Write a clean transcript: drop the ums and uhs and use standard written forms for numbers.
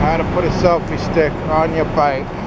how to put a selfie stick on your bike